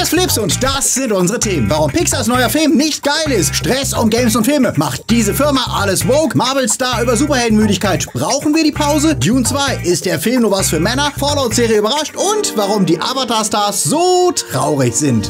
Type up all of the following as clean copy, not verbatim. Hier ist Flipps und das sind unsere Themen. Warum Pixars neuer Film nicht geil ist, Stress um Games und Filme, macht diese Firma alles woke, Marvel-Star über Superheldenmüdigkeit, brauchen wir die Pause, Dune 2, ist der Film nur was für Männer, Fallout-Serie überrascht und warum die Avatar-Stars so traurig sind.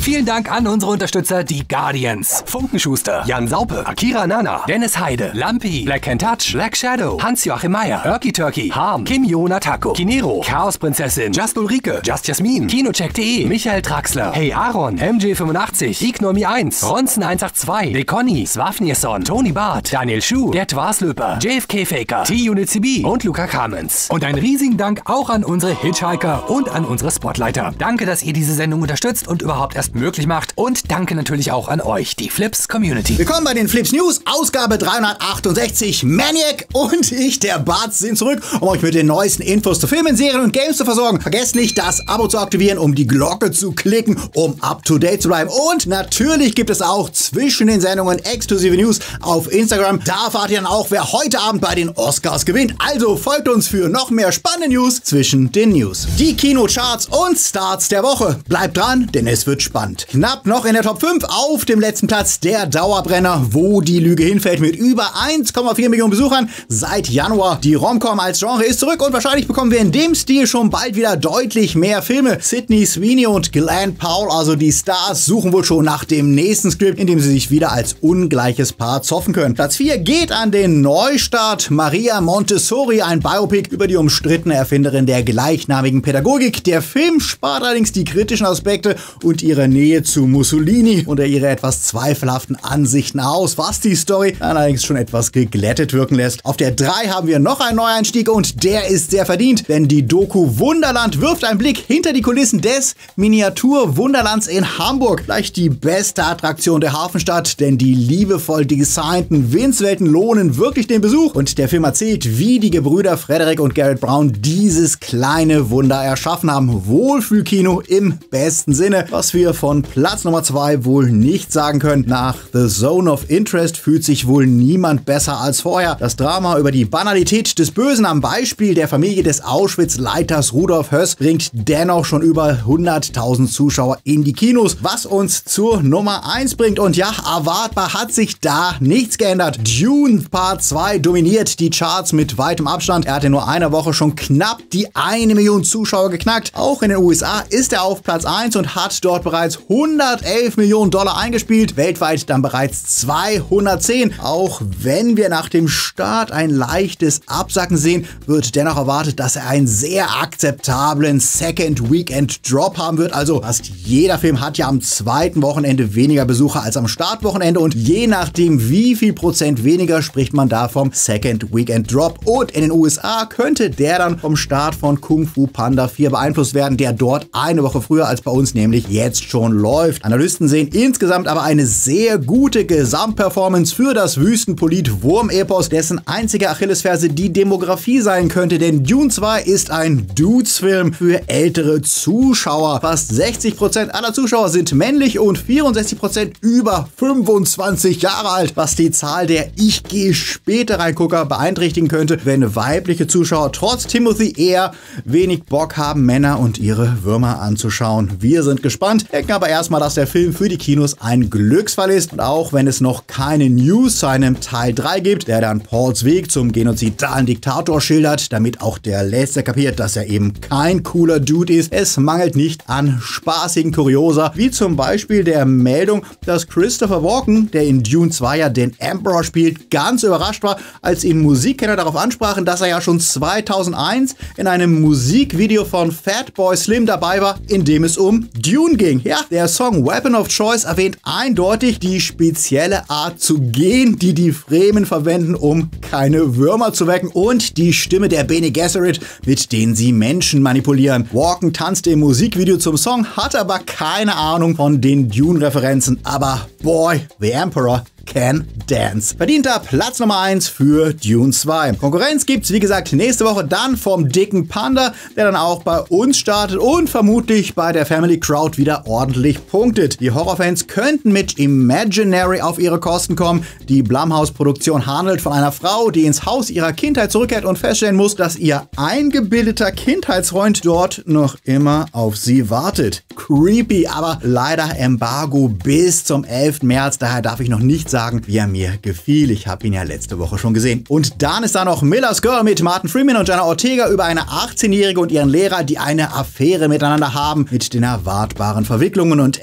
Vielen Dank an unsere Unterstützer, die Guardians, Funkenschuster, Jan Saupe, Akira Nana, Dennis Heide, Lampi, Black and Touch, Black Shadow, Hans-Joachim Meyer, Erky Turkey, Harm, Kim Jona Taco, Kinero, Chaosprinzessin, Just Ulrike, Just Jasmin, Kinocheck.de, Michael Traxler, Hey Aaron, MJ85, Ignomi1, Ronzen182, Dekonni, Swafnirson, Toni Barth, Daniel Schuh, Der Twarslöper, JFK Faker, T-UnitCB und Luca Kamens. Und einen riesigen Dank auch an unsere Hitchhiker und an unsere Spotlighter. Danke, dass ihr diese Sendung unterstützt und überhaupt erst möglich macht, und danke natürlich auch an euch, die Flipps Community. Willkommen bei den Flipps News, Ausgabe 368. Maniac und ich, der Bart, sind zurück, um euch mit den neuesten Infos zu Filmen, Serien und Games zu versorgen. Vergesst nicht, das Abo zu aktivieren, um die Glocke zu klicken, um up to date zu bleiben. Und natürlich gibt es auch zwischen den Sendungen exklusive News auf Instagram. Da erfahrt ihr dann auch, wer heute Abend bei den Oscars gewinnt. Also folgt uns für noch mehr spannende News zwischen den News. Die Kinocharts und Starts der Woche. Bleibt dran, denn es wird spannend. Knapp noch in der Top 5, auf dem letzten Platz der Dauerbrenner, Wo die Lüge hinfällt, mit über 1,4 Millionen Besuchern seit Januar. Die Romcom als Genre ist zurück und wahrscheinlich bekommen wir in dem Stil schon bald wieder deutlich mehr Filme. Sidney Sweeney und Glenn Powell, also die Stars, suchen wohl schon nach dem nächsten Skript, in dem sie sich wieder als ungleiches Paar zoffen können. Platz 4 geht an den Neustart. Maria Montessori, ein Biopic über die umstrittene Erfinderin der gleichnamigen Pädagogik. Der Film spart allerdings die kritischen Aspekte und ihre Nähe zu Mussolini und ihre etwas zweifelhaften Ansichten aus, was die Story allerdings schon etwas geglättet wirken lässt. Auf der 3 haben wir noch einen Neueinstieg und der ist sehr verdient, denn die Doku Wunderland wirft einen Blick hinter die Kulissen des Miniatur-Wunderlands in Hamburg. Vielleicht die beste Attraktion der Hafenstadt, denn die liebevoll designten Winzwelten lohnen wirklich den Besuch. Und der Film erzählt, wie die Gebrüder Frederik und Garrett Brown dieses kleine Wunder erschaffen haben. Wohlfühlkino im besten Sinne, was wir von Platz Nummer 2 wohl nicht sagen können. Nach The Zone of Interest fühlt sich wohl niemand besser als vorher. Das Drama über die Banalität des Bösen am Beispiel der Familie des Auschwitz-Leiters Rudolf Höss bringt dennoch schon über 100.000 Zuschauer in die Kinos, was uns zur Nummer 1 bringt. Und ja, erwartbar hat sich da nichts geändert. Dune Part 2 dominiert die Charts mit weitem Abstand. Er hat in nur einer Woche schon knapp die 1 Million Zuschauer geknackt. Auch in den USA ist er auf Platz 1 und hat dort bereits 111 Millionen Dollar eingespielt, weltweit dann bereits 210. Auch wenn wir nach dem Start ein leichtes Absacken sehen, wird dennoch erwartet, dass er einen sehr akzeptablen Second Weekend Drop haben wird. Also fast jeder Film hat ja am zweiten Wochenende weniger Besucher als am Startwochenende und je nachdem wie viel Prozent weniger spricht man da vom Second Weekend Drop. Und in den USA könnte der dann vom Start von Kung Fu Panda 4 beeinflusst werden, der dort eine Woche früher als bei uns, nämlich jetzt schon läuft. Analysten sehen insgesamt aber eine sehr gute Gesamtperformance für das Wüstenpolit-Wurm-Epos, dessen einzige Achillesferse die Demografie sein könnte, denn Dune 2 ist ein Dudes-Film für ältere Zuschauer. Fast 60% aller Zuschauer sind männlich und 64% über 25 Jahre alt, was die Zahl der Ich-gehe-später-Reingucker beeinträchtigen könnte, wenn weibliche Zuschauer trotz Timothy eher wenig Bock haben, Männer und ihre Würmer anzuschauen. Wir sind gespannt. Aber erstmal, dass der Film für die Kinos ein Glücksfall ist. Und auch wenn es noch keine News zu einem Teil 3 gibt, der dann Pauls Weg zum genozidalen Diktator schildert, damit auch der Letzte kapiert, dass er eben kein cooler Dude ist. Es mangelt nicht an spaßigen Kuriosa, wie zum Beispiel der Meldung, dass Christopher Walken, der in Dune 2 ja den Emperor spielt, ganz überrascht war, als ihn Musikkenner darauf ansprachen, dass er ja schon 2001 in einem Musikvideo von Fatboy Slim dabei war, in dem es um Dune ging. Ja, der Song Weapon of Choice erwähnt eindeutig die spezielle Art zu gehen, die die Fremen verwenden, um keine Würmer zu wecken, und die Stimme der Bene Gesserit, mit denen sie Menschen manipulieren. Walken tanzte im Musikvideo zum Song, hat aber keine Ahnung von den Dune-Referenzen. Aber boy, The Emperor Can Dance. Verdienter Platz Nummer 1 für Dune 2. Konkurrenz gibt's, wie gesagt, nächste Woche dann vom dicken Panda, der dann auch bei uns startet und vermutlich bei der Family Crowd wieder ordentlich punktet. Die Horrorfans könnten mit Imaginary auf ihre Kosten kommen. Die Blumhouse-Produktion handelt von einer Frau, die ins Haus ihrer Kindheit zurückkehrt und feststellen muss, dass ihr eingebildeter Kindheitsfreund dort noch immer auf sie wartet. Creepy, aber leider Embargo bis zum 11. März. Daher darf ich noch nicht sagen, wie er mir gefiel. Ich habe ihn ja letzte Woche schon gesehen. Und dann ist da noch Miller's Girl mit Martin Freeman und Jenna Ortega über eine 18-Jährige und ihren Lehrer, die eine Affäre miteinander haben, mit den erwartbaren Verwicklungen und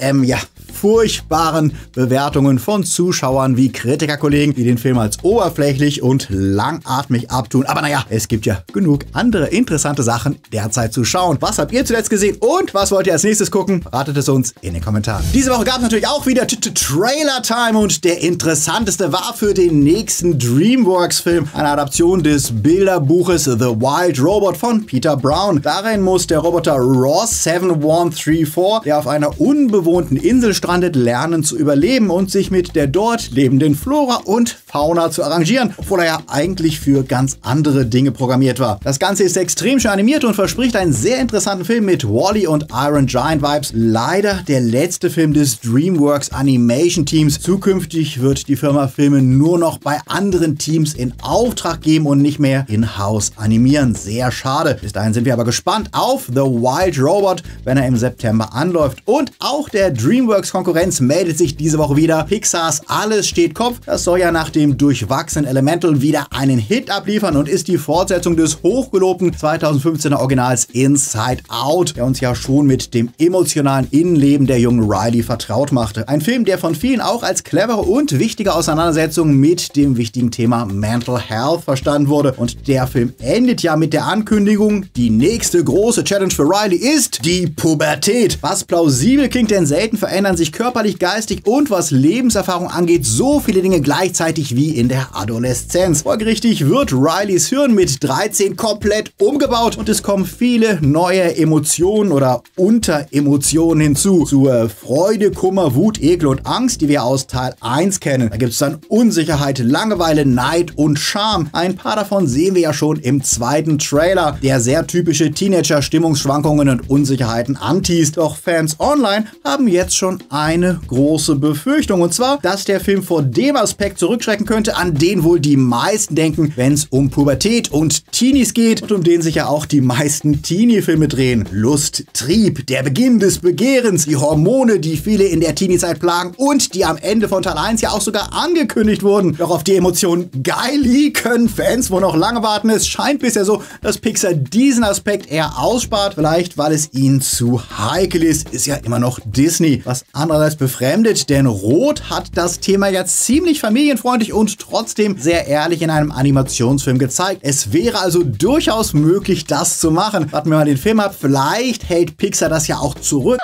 furchtbaren Bewertungen von Zuschauern wie Kritikerkollegen, die den Film als oberflächlich und langatmig abtun. Aber naja, es gibt ja genug andere interessante Sachen derzeit zu schauen. Was habt ihr zuletzt gesehen und was wollt ihr als nächstes gucken? Ratet es uns in den Kommentaren. Diese Woche gab es natürlich auch wieder Trailer-Time und der interessanteste war für den nächsten DreamWorks-Film, eine Adaption des Bilderbuches The Wild Robot von Peter Brown. Darin muss der Roboter Raw 7134, der auf einer unbewohnten Insel strandet, lernen zu überleben und sich mit der dort lebenden Flora und Fauna zu arrangieren, obwohl er ja eigentlich für ganz andere Dinge programmiert war. Das Ganze ist extrem schön animiert und verspricht einen sehr interessanten Film mit Wall-E und Iron Giant Vibes. Leider der letzte Film des DreamWorks Animation Teams. Zukünftig wird die Firma Filme nur noch bei anderen Teams in Auftrag geben und nicht mehr in-house animieren. Sehr schade. Bis dahin sind wir aber gespannt auf The Wild Robot, wenn er im September anläuft. Und auch der DreamWorks-Konkurrenz meldet sich diese Woche wieder. Pixars Alles steht Kopf. Das soll ja nach dem durchwachsenen Elemental wieder einen Hit abliefern und ist die Fortsetzung des hochgelobten 2015er Originals Inside Out, der uns ja schon mit dem emotionalen Innenleben der jungen Riley vertraut machte. Ein Film, der von vielen auch als clevere und wichtige Auseinandersetzung mit dem wichtigen Thema Mental Health verstanden wurde. Und der Film endet ja mit der Ankündigung, die nächste große Challenge für Riley ist die Pubertät. Was plausibel klingt, denn selten verändern sich körperlich, geistig und was Lebenserfahrung angeht so viele Dinge gleichzeitig wie in der Adoleszenz. Folgerichtig wird Rileys Hirn mit 13 komplett umgebaut und es kommen viele neue Emotionen oder Unteremotionen hinzu. Zur Freude, Kummer, Wut, Ekel und Angst, die wir aus Teil 1 kennen. Da gibt es dann Unsicherheit, Langeweile, Neid und Scham. Ein paar davon sehen wir ja schon im zweiten Trailer, der sehr typische Teenager-Stimmungsschwankungen und Unsicherheiten anteast. Doch Fans online haben jetzt schon eine große Befürchtung, und zwar, dass der Film vor dem Aspekt zurückschrecken könnte, an den wohl die meisten denken, wenn es um Pubertät und Teenies geht und um den sich ja auch die meisten Teenie-Filme drehen. Lust, Trieb, der Beginn des Begehrens, die Hormone, die viele in der Teenie-Zeit plagen und die am Ende von Teil 1 ja auch sogar angekündigt wurden. Doch auf die Emotion Geili können Fans wohl noch lange warten. Es scheint bisher so, dass Pixar diesen Aspekt eher ausspart, vielleicht weil es ihnen zu heikel ist. Ist ja immer noch Disney, was andererseits befremdet, denn Rot hat das Thema ja ziemlich familienfreundlich und trotzdem sehr ehrlich in einem Animationsfilm gezeigt. Es wäre also durchaus möglich, das zu machen. Warten wir mal den Film ab, vielleicht hält Pixar das ja auch zurück.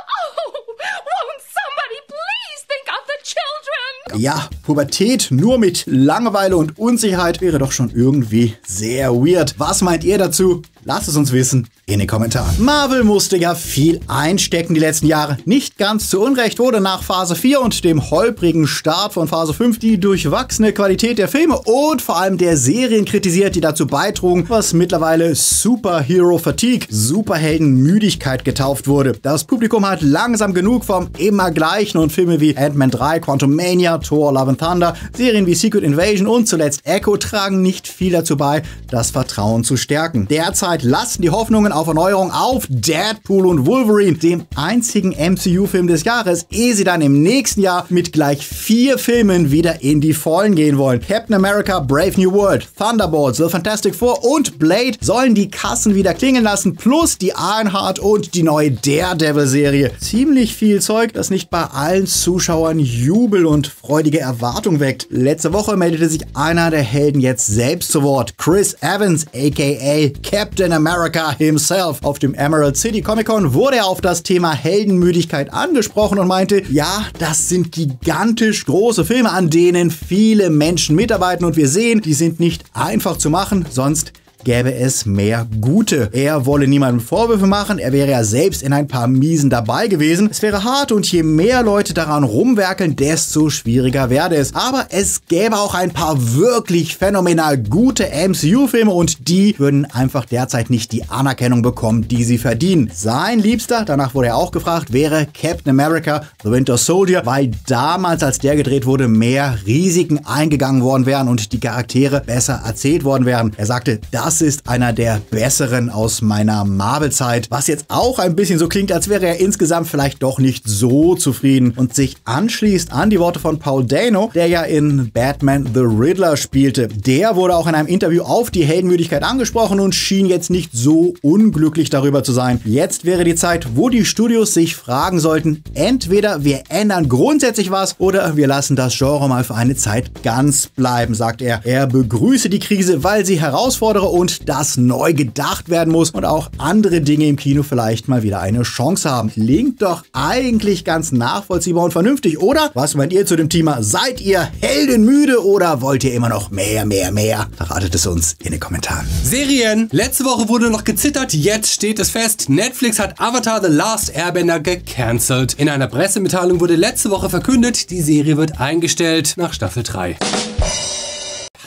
Ja, Pubertät nur mit Langeweile und Unsicherheit wäre doch schon irgendwie sehr weird. Was meint ihr dazu? Lasst es uns wissen in den Kommentaren. Marvel musste ja viel einstecken die letzten Jahre. Nicht ganz zu Unrecht wurde nach Phase 4 und dem holprigen Start von Phase 5 die durchwachsene Qualität der Filme und vor allem der Serien kritisiert, die dazu beitrugen, was mittlerweile Superhero-Fatigue, Superheldenmüdigkeit getauft wurde. Das Publikum hat langsam genug vom Immergleichen und Filme wie Ant-Man 3, Quantumania, Thor, Love and Thunder, Serien wie Secret Invasion und zuletzt Echo tragen nicht viel dazu bei, das Vertrauen zu stärken. Derzeit lasten die Hoffnungen auf Erneuerung auf Deadpool und Wolverine, dem einzigen MCU-Film des Jahres, ehe sie dann im nächsten Jahr mit gleich 4 Filmen wieder in die Vollen gehen wollen. Captain America, Brave New World, Thunderbolts, The Fantastic Four und Blade sollen die Kassen wieder klingeln lassen, plus die Ironheart und die neue Daredevil-Serie. Ziemlich viel Zeug, das nicht bei allen Zuschauern Jubel und freudige Erwartung weckt. Letzte Woche meldete sich einer der Helden jetzt selbst zu Wort. Chris Evans, a.k.a. Captain America himself. Auf dem Emerald City Comic Con wurde er auf das Thema Heldenmüdigkeit angesprochen und meinte, ja, das sind gigantisch große Filme, an denen viele Menschen mitarbeiten und wir sehen, die sind nicht einfach zu machen, sonst gäbe es mehr Gute. Er wolle niemandem Vorwürfe machen, er wäre ja selbst in ein paar Miesen dabei gewesen. Es wäre hart und je mehr Leute daran rumwerkeln, desto schwieriger werde es. Aber es gäbe auch ein paar wirklich phänomenal gute MCU-Filme und die würden einfach derzeit nicht die Anerkennung bekommen, die sie verdienen. Sein Liebster, danach wurde er auch gefragt, wäre Captain America, The Winter Soldier, weil damals, als der gedreht wurde, mehr Risiken eingegangen worden wären und die Charaktere besser erzählt worden wären. Er sagte, das ist einer der besseren aus meiner Marvel-Zeit, was jetzt auch ein bisschen so klingt, als wäre er insgesamt vielleicht doch nicht so zufrieden und sich anschließt an die Worte von Paul Dano, der ja in Batman The Riddler spielte. Der wurde auch in einem Interview auf die Heldenmüdigkeit angesprochen und schien jetzt nicht so unglücklich darüber zu sein. Jetzt wäre die Zeit, wo die Studios sich fragen sollten, entweder wir ändern grundsätzlich was oder wir lassen das Genre mal für eine Zeit ganz bleiben, sagt er. Er begrüße die Krise, weil sie herausfordere und das neu gedacht werden muss und auch andere Dinge im Kino vielleicht mal wieder eine Chance haben. Klingt doch eigentlich ganz nachvollziehbar und vernünftig, oder? Was meint ihr zu dem Thema? Seid ihr heldenmüde oder wollt ihr immer noch mehr? Verratet es uns in den Kommentaren. Serien. Letzte Woche wurde noch gezittert, jetzt steht es fest. Netflix hat Avatar The Last Airbender gecancelt. In einer Pressemitteilung wurde letzte Woche verkündet, die Serie wird eingestellt nach Staffel 3.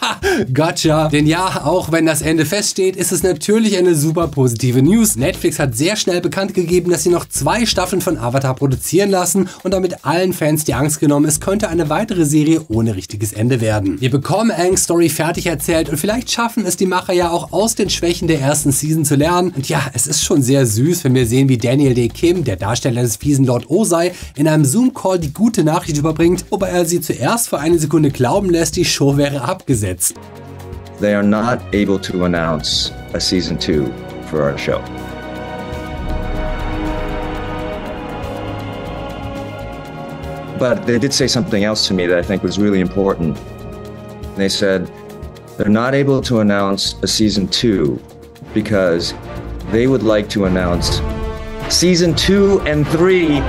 Ha, gotcha. Denn ja, auch wenn das Ende feststeht, ist es natürlich eine super positive News. Netflix hat sehr schnell bekannt gegeben, dass sie noch 2 Staffeln von Avatar produzieren lassen und damit allen Fans die Angst genommen, es könnte eine weitere Serie ohne richtiges Ende werden. Wir bekommen Aang's Story fertig erzählt und vielleicht schaffen es die Macher ja auch aus den Schwächen der ersten Season zu lernen. Und ja, es ist schon sehr süß, wenn wir sehen, wie Daniel Day Kim, der Darsteller des fiesen Lord Ozai, in einem Zoom-Call die gute Nachricht überbringt, wobei er sie zuerst für eine Sekunde glauben lässt, die Show wäre abgesetzt. They are not able to announce a season 2 for our show. But they did say something else to me that I think was really important. They said they're not able to announce a season 2 because they would like to announce season 2 and 3.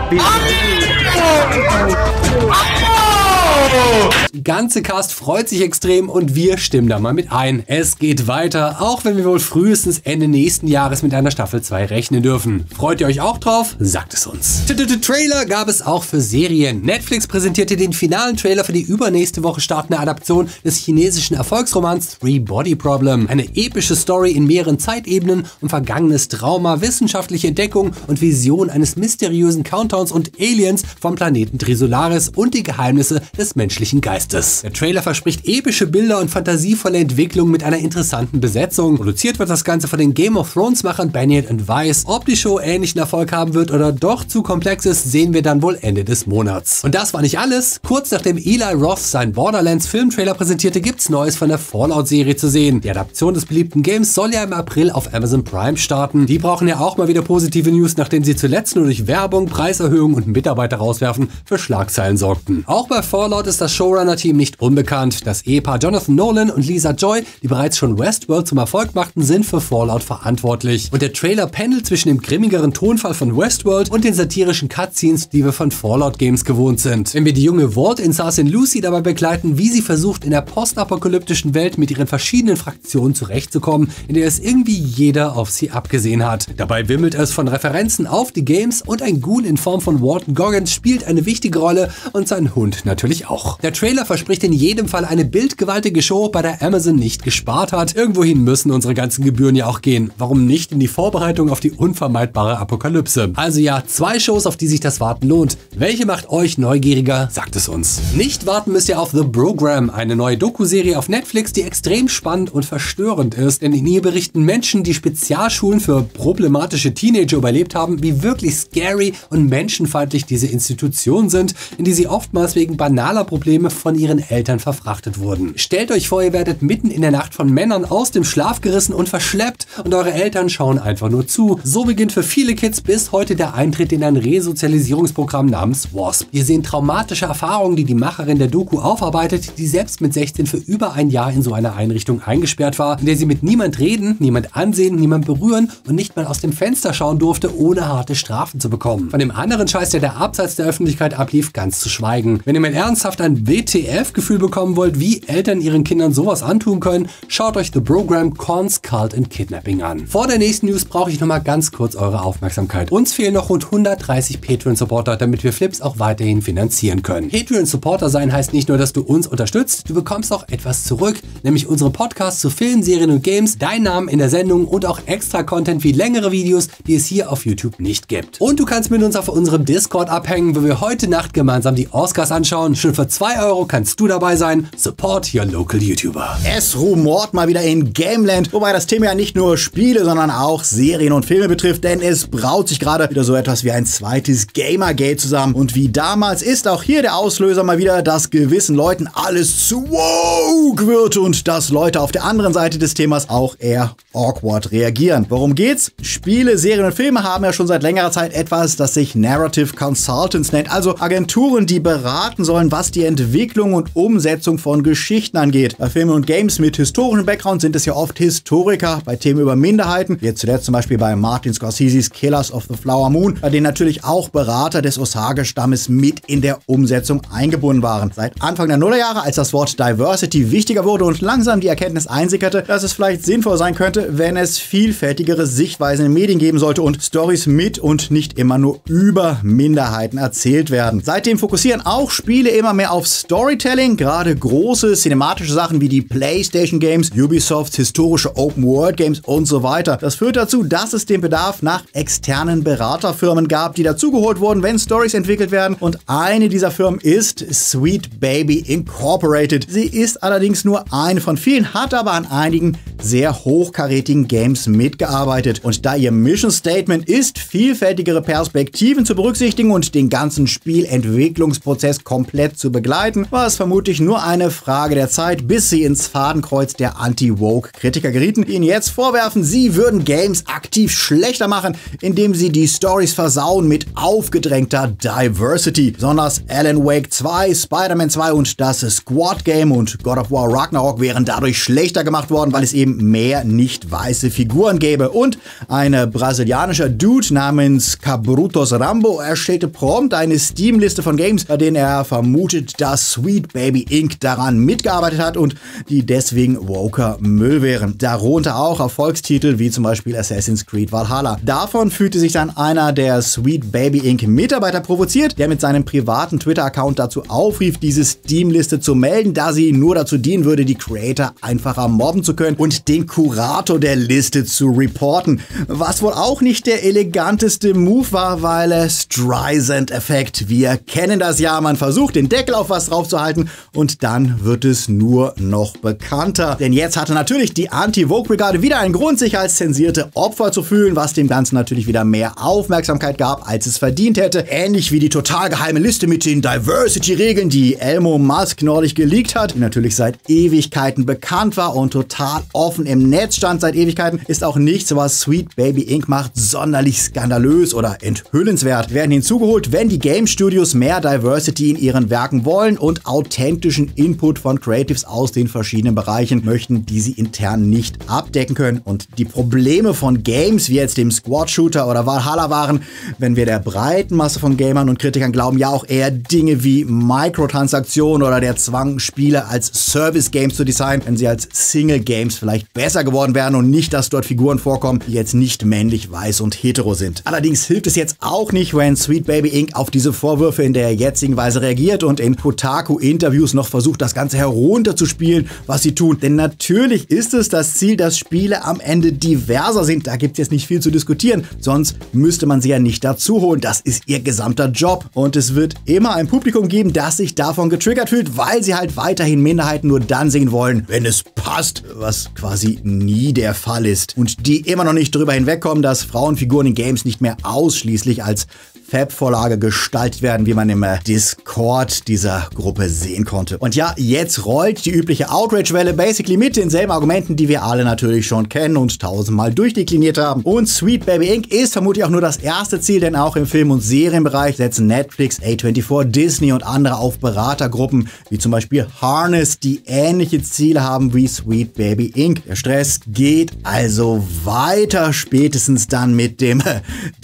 Die ganze Cast freut sich extrem und wir stimmen da mal mit ein. Es geht weiter, auch wenn wir wohl frühestens Ende nächsten Jahres mit einer Staffel 2 rechnen dürfen. Freut ihr euch auch drauf? Sagt es uns. Trailer gab es auch für Serien. Netflix präsentierte den finalen Trailer für die übernächste Woche startende Adaption des chinesischen Erfolgsromans Three Body Problem. Eine epische Story in mehreren Zeitebenen um vergangenes Trauma, wissenschaftliche Entdeckung und Vision eines mysteriösen Countdowns und Aliens vom Planeten Trisolaris und die Geheimnisse des menschlichen Geistes. Der Trailer verspricht epische Bilder und fantasievolle Entwicklungen mit einer interessanten Besetzung. Produziert wird das Ganze von den Game of Thrones-Machern Bene und Weiß. Ob die Show ähnlichen Erfolg haben wird oder doch zu komplex ist, sehen wir dann wohl Ende des Monats. Und das war nicht alles. Kurz nachdem Eli Roth seinen Borderlands-Filmtrailer präsentierte, gibt's Neues von der Fallout-Serie zu sehen. Die Adaption des beliebten Games soll ja im April auf Amazon Prime starten. Die brauchen ja auch mal wieder positive News, nachdem sie zuletzt nur durch Werbung, Preiserhöhungen und Mitarbeiter rauswerfen für Schlagzeilen sorgten. Auch bei Fallout ist das Showrunner-Team nicht unbekannt. Das Ehepaar Jonathan Nolan und Lisa Joy, die bereits schon Westworld zum Erfolg machten, sind für Fallout verantwortlich. Und der Trailer pendelt zwischen dem grimmigeren Tonfall von Westworld und den satirischen Cutscenes, die wir von Fallout-Games gewohnt sind. Wenn wir die junge Vault-Insassin Lucy dabei begleiten, wie sie versucht, in der postapokalyptischen Welt mit ihren verschiedenen Fraktionen zurechtzukommen, in der es irgendwie jeder auf sie abgesehen hat. Dabei wimmelt es von Referenzen auf die Games und ein Goon in Form von Walton Goggins spielt eine wichtige Rolle und sein Hund natürlich auch. Der Trailer verspricht in jedem Fall eine bildgewaltige Show, bei der Amazon nicht gespart hat. Irgendwohin müssen unsere ganzen Gebühren ja auch gehen. Warum nicht in die Vorbereitung auf die unvermeidbare Apokalypse? Also ja, 2 Shows, auf die sich das Warten lohnt. Welche macht euch neugieriger? Sagt es uns. Nicht warten müsst ihr auf The Program, eine neue Doku-Serie auf Netflix, die extrem spannend und verstörend ist. Denn in ihr berichten Menschen, die Spezialschulen für problematische Teenager überlebt haben, wie wirklich scary und menschenfeindlich diese Institutionen sind, in die sie oftmals wegen banaler Probleme von ihren Eltern verfrachtet wurden. Stellt euch vor, ihr werdet mitten in der Nacht von Männern aus dem Schlaf gerissen und verschleppt und eure Eltern schauen einfach nur zu. So beginnt für viele Kids bis heute der Eintritt in ein Resozialisierungsprogramm namens WASP. Ihr seht traumatische Erfahrungen, die die Macherin der Doku aufarbeitet, die selbst mit 16 für über ein Jahr in so einer Einrichtung eingesperrt war, in der sie mit niemand reden, niemand ansehen, niemand berühren und nicht mal aus dem Fenster schauen durfte, ohne harte Strafen zu bekommen. Von dem anderen Scheiß, der abseits der Öffentlichkeit ablief, ganz zu schweigen. Wenn ihr mal ernsthaft ein WTF-Gefühl bekommen wollt, wie Eltern ihren Kindern sowas antun können, schaut euch The Program, Cons, Cult and Kidnapping an. Vor der nächsten News brauche ich nochmal ganz kurz eure Aufmerksamkeit. Uns fehlen noch rund 130 Patreon-Supporter, damit wir Flipps auch weiterhin finanzieren können. Patreon-Supporter sein heißt nicht nur, dass du uns unterstützt, du bekommst auch etwas zurück, nämlich unsere Podcasts zu Filmen, Serien und Games, deinen Namen in der Sendung und auch extra Content wie längere Videos, die es hier auf YouTube nicht gibt. Und du kannst mit uns auf unserem Discord abhängen, wo wir heute Nacht gemeinsam die Oscars anschauen. Schon für 2 Euro kannst du dabei sein. Support your local YouTuber. Es rumort mal wieder in Gameland, wobei das Thema ja nicht nur Spiele, sondern auch Serien und Filme betrifft, denn es braut sich gerade wieder so etwas wie ein zweites Gamergate zusammen. Und wie damals ist auch hier der Auslöser mal wieder, dass gewissen Leuten alles zu woke wird und dass Leute auf der anderen Seite des Themas auch eher awkward reagieren. Worum geht's? Spiele, Serien und Filme haben ja schon seit längerer Zeit etwas, das sich Narrative Consultants nennt, also Agenturen, die beraten sollen, was die Entwicklung und Umsetzung von Geschichten angeht. Bei Filmen und Games mit historischem Background sind es ja oft Historiker, bei Themen über Minderheiten, wie zuletzt zum Beispiel bei Martin Scorseses Killers of the Flower Moon, bei denen natürlich auch Berater des Osage-Stammes mit in der Umsetzung eingebunden waren. Seit Anfang der Nullerjahre, als das Wort Diversity wichtiger wurde und langsam die Erkenntnis einsickerte, dass es vielleicht sinnvoll sein könnte, wenn es vielfältigere Sichtweisen in den Medien geben sollte und Storys mit und nicht immer nur über Minderheiten erzählt werden. Seitdem fokussieren auch Spiele immer mehr auf Storytelling, gerade große cinematische Sachen wie die PlayStation-Games, Ubisofts historische Open-World-Games und so weiter. Das führt dazu, dass es den Bedarf nach externen Beraterfirmen gab, die dazugeholt wurden, wenn Stories entwickelt werden, und eine dieser Firmen ist Sweet Baby Incorporated. Sie ist allerdings nur eine von vielen, hat aber an einigen sehr hochkarätigen Games mitgearbeitet. Und da ihr Mission Statement ist, vielfältigere Perspektiven zu berücksichtigen und den ganzen Spielentwicklungsprozess komplett zu begleiten, war es vermutlich nur eine Frage der Zeit, bis sie ins Fadenkreuz der Anti-Woke-Kritiker gerieten, die ihnen jetzt vorwerfen, sie würden Games aktiv schlechter machen, indem sie die Stories versauen mit aufgedrängter Diversity. Besonders Alan Wake 2, Spider-Man 2 und das Squad Game und God of War Ragnarok wären dadurch schlechter gemacht worden, weil es eben mehr nicht weiße Figuren gäbe. Und ein brasilianischer Dude namens Cabrutos Rambo erstellte prompt eine Steam-Liste von Games, bei denen er vermutet, dass Sweet Baby Inc. daran mitgearbeitet hat und die deswegen woker Müll wären. Darunter auch Erfolgstitel wie zum Beispiel Assassin's Creed Valhalla. Davon fühlte sich dann einer der Sweet Baby Inc. Mitarbeiter provoziert, der mit seinem privaten Twitter-Account dazu aufrief, diese Steam-Liste zu melden, da sie nur dazu dienen würde, die Creator einfacher mobben zu können und den Kurator der Liste zu reporten. Was wohl auch nicht der eleganteste Move war, weil Streisand-Effekt. Wir kennen das ja, man versucht, den Deckel auf was draufzuhalten und dann wird es nur noch bekannter. Denn jetzt hatte natürlich die Anti-Vogue-Brigade wieder einen Grund, sich als zensierte Opfer zu fühlen, was dem Ganzen natürlich wieder mehr Aufmerksamkeit gab, als es verdient hätte. Ähnlich wie die total geheime Liste mit den Diversity-Regeln, die Elmo Musk neulich geleakt hat, die natürlich seit Ewigkeiten bekannt war und total offen im Netz stand seit Ewigkeiten, ist auch nichts, was Sweet Baby Inc. macht, sonderlich skandalös oder enthüllenswert. Werden hinzugeholt, wenn die Game Studios mehr Diversity in ihren Werken wollen und authentischen Input von Creatives aus den verschiedenen Bereichen möchten, die sie intern nicht abdecken können. Und die Probleme von Games, wie jetzt dem Squad-Shooter oder Valhalla waren, wenn wir der breiten Masse von Gamern und Kritikern glauben, ja auch eher Dinge wie Mikrotransaktionen oder der Zwang, Spiele als Service-Games zu designen, wenn sie als Single-Games vielleicht besser geworden wären und nicht, dass dort Figuren vorkommen, die jetzt nicht männlich, weiß und hetero sind. Allerdings hilft es jetzt auch nicht, wenn Sweet Baby Inc. auf diese Vorwürfe in der jetzigen Weise reagiert und in Kotaku-Interviews noch versucht, das Ganze herunterzuspielen, was sie tun. Denn natürlich ist es das Ziel, dass Spiele am Ende diverser sind. Da gibt es jetzt nicht viel zu diskutieren, sonst müsste man sie ja nicht dazu holen. Das ist ihr gesamter Job. Und es wird immer ein Publikum geben, das sich davon getriggert fühlt, weil sie halt weiterhin Minderheiten nur dann sehen wollen, wenn es passt, was quasi nie der Fall ist. Und die immer noch nicht drüber hinwegkommen, dass Frauenfiguren in Games nicht mehr ausschließlich als Fab-Vorlage gestaltet werden, wie man im Discord dieser Gruppe sehen konnte. Und ja, jetzt rollt die übliche Outrage-Welle basically mit denselben Argumenten, die wir alle natürlich schon kennen und tausendmal durchdekliniert haben. Und Sweet Baby Inc. ist vermutlich auch nur das erste Ziel, denn auch im Film- und Serienbereich setzen Netflix, A24, Disney und andere auf Beratergruppen, wie zum Beispiel Harness, die ähnliche Ziele haben wie Sweet Baby Inc. Der Stress geht also weiter, spätestens dann mit dem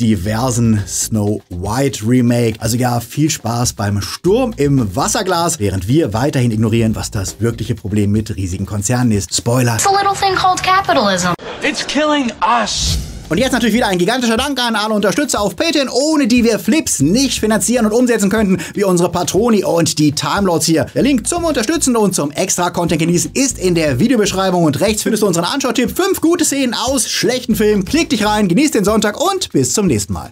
diversen Snow White Remake. Also ja, viel Spaß beim Sturm im im Wasserglas, während wir weiterhin ignorieren, was das wirkliche Problem mit riesigen Konzernen ist. Spoiler. It's a little thing called capitalism. It's killing us. Und jetzt natürlich wieder ein gigantischer Dank an alle Unterstützer auf Patreon, ohne die wir Flipps nicht finanzieren und umsetzen könnten, wie unsere Patroni und die Timelords hier. Der Link zum Unterstützen und zum Extra-Content genießen ist in der Videobeschreibung und rechts findest du unseren Anschautipp. 5 gute Szenen aus schlechten Filmen. Klick dich rein, genieß den Sonntag und bis zum nächsten Mal.